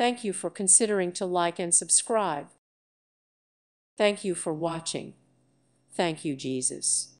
Thank you for considering to like and subscribe. Thank you for watching. Thank you, Jesus.